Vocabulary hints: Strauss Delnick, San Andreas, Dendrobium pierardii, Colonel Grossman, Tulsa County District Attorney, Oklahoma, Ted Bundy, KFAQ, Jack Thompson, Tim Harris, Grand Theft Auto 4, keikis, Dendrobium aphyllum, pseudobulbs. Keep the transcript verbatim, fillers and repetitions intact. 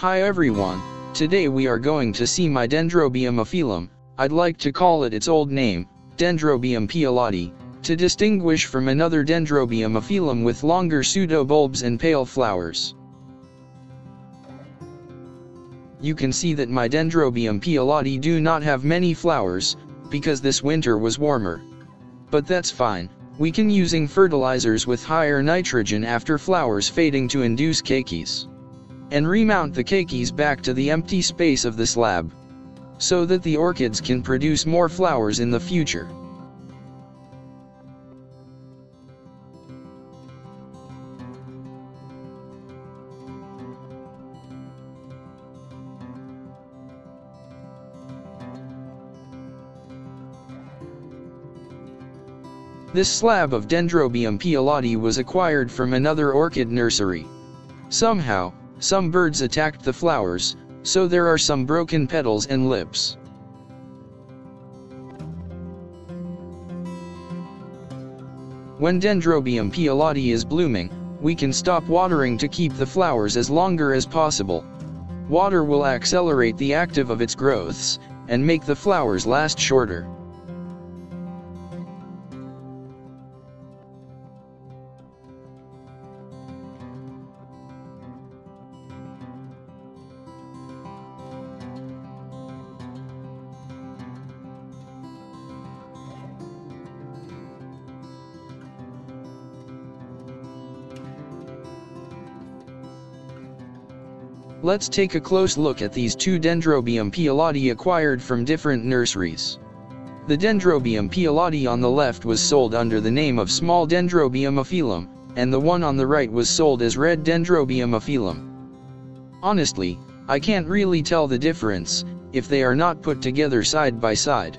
Hi everyone, today we are going to see my Dendrobium aphyllum. I'd like to call it its old name, Dendrobium pierardii, to distinguish from another Dendrobium aphyllum with longer pseudobulbs and pale flowers. You can see that my Dendrobium pierardii do not have many flowers, because this winter was warmer. But that's fine, we can using fertilizers with higher nitrogen after flowers fading to induce keikis. And remount the keikis back to the empty space of the slab, so that the orchids can produce more flowers in the future. This slab of Dendrobium pierardii was acquired from another orchid nursery. Somehow, some birds attacked the flowers, so there are some broken petals and lips. When Dendrobium pierardii is blooming, we can stop watering to keep the flowers as longer as possible. Water will accelerate the active of its growths, and make the flowers last shorter. Let's take a close look at these two Dendrobium pierardii acquired from different nurseries. The Dendrobium pierardii on the left was sold under the name of Small Dendrobium aphyllum, and the one on the right was sold as Red Dendrobium aphyllum. Honestly, I can't really tell the difference, if they are not put together side by side.